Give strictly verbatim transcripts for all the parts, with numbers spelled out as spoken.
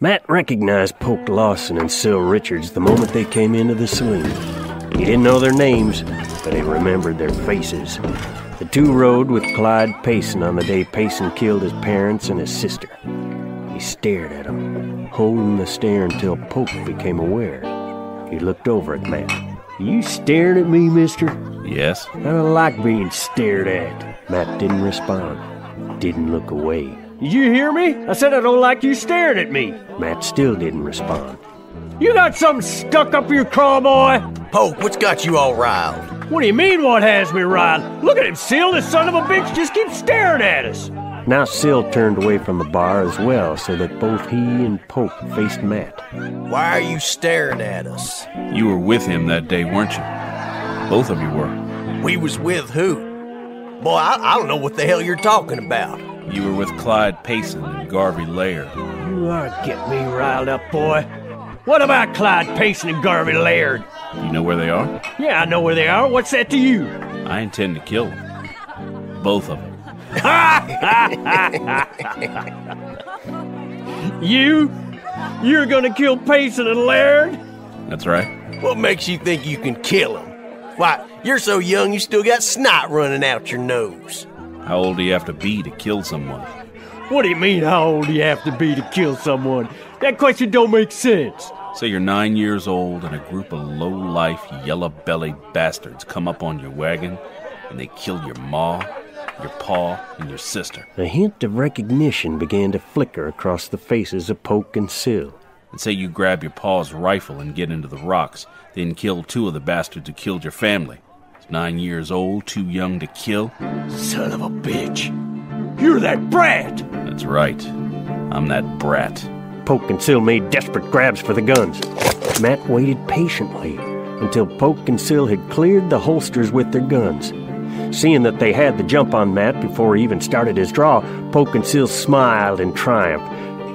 Matt recognized Polk Lawson and Syl Richards the moment they came into the saloon. He didn't know their names, but he remembered their faces. The two rode with Clyde Payson on the day Payson killed his parents and his sister. He stared at him, holding the stare until Polk became aware. He looked over at Matt. "You stared at me, mister?" "Yes." "I don't like being stared at." Matt didn't respond, didn't look away. "Did you hear me? I said I don't like you staring at me." Matt still didn't respond. "You got something stuck up your craw, boy?" "Polk, what's got you all riled?" "What do you mean, what has me riled? Look at him, Syl, the son of a bitch just keeps staring at us." Now Syl turned away from the bar as well, so that both he and Polk faced Matt. "Why are you staring at us?" "You were with him that day, weren't you? Both of you were." "We was with who? Boy, I, I don't know what the hell you're talking about." "You were with Clyde Payson and Garvey Laird." "You aren't getting me riled up, boy. What about Clyde Payson and Garvey Laird?" "You know where they are?" "Yeah, I know where they are. What's that to you?" "I intend to kill them. Both of them." You? You're gonna kill Payson and Laird?" "That's right." "What makes you think you can kill them? Why, you're so young you still got snot running out your nose." "How old do you have to be to kill someone?" "What do you mean, how old do you have to be to kill someone? That question don't make sense." "Say you're nine years old and a group of low-life, yellow-bellied bastards come up on your wagon and they kill your ma, your pa, and your sister." A hint of recognition began to flicker across the faces of Polk and Syl. "And say you grab your pa's rifle and get into the rocks, then kill two of the bastards who killed your family. It's nine years old, too young to kill." "Son of a bitch! You're that brat!" "That's right. I'm that brat." Polk and Syl made desperate grabs for the guns. Matt waited patiently until Polk and Syl had cleared the holsters with their guns. Seeing that they had the jump on Matt before he even started his draw, Polk and Syl smiled in triumph.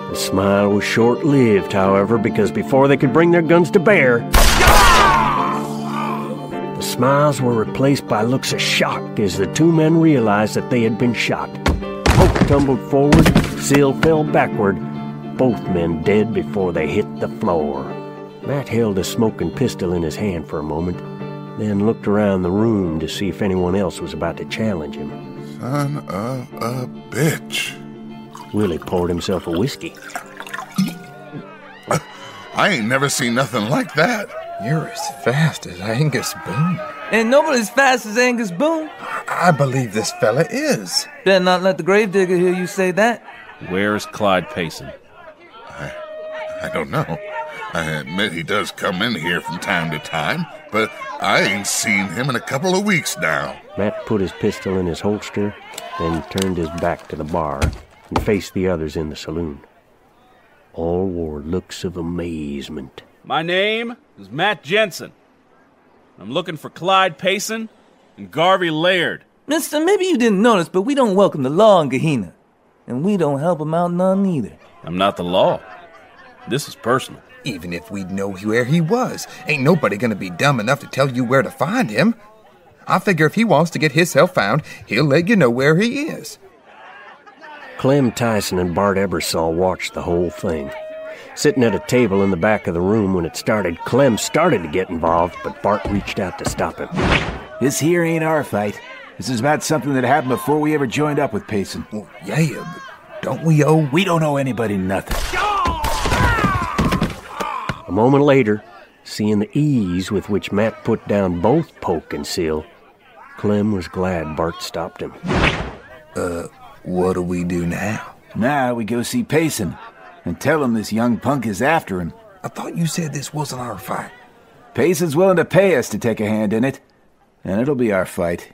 The smile was short-lived, however, because before they could bring their guns to bear, the smiles were replaced by looks of shock as the two men realized that they had been shot. Polk tumbled forward, Syl fell backward, both men dead before they hit the floor. Matt held a smoking pistol in his hand for a moment, then looked around the room to see if anyone else was about to challenge him. "Son of a bitch." Willie poured himself a whiskey. "I ain't never seen nothing like that." "You're as fast as Angus Boone." "Ain't nobody's fast as Angus Boone." "I believe this fella is." "Better not let the gravedigger hear you say that." "Where's Clyde Payson?" I, I don't know. I admit he does come in here from time to time, but I ain't seen him in a couple of weeks now." Matt put his pistol in his holster, then turned his back to the bar and faced the others in the saloon. All wore looks of amazement. "My name is Matt Jensen. I'm looking for Clyde Payson and Garvey Laird." "Mister, maybe you didn't notice, but we don't welcome the law in Gehenna, and we don't help him out none either." "I'm not the law. This is personal." "Even if we'd know where he was, ain't nobody gonna be dumb enough to tell you where to find him. I figure if he wants to get hisself found, he'll let you know where he is." Clem Tyson and Bart Ebersole watched the whole thing. Sitting at a table in the back of the room when it started, Clem started to get involved, but Bart reached out to stop him. "This here ain't our fight. This is about something that happened before we ever joined up with Payson." "Well, yeah, but don't we owe—" "We don't owe anybody nothing." A moment later, seeing the ease with which Matt put down both Polk and Syl, Clem was glad Bart stopped him. Uh, what do we do now?" "Now we go see Payson and tell him this young punk is after him." "I thought you said this wasn't our fight." "Payson's willing to pay us to take a hand in it, and it'll be our fight."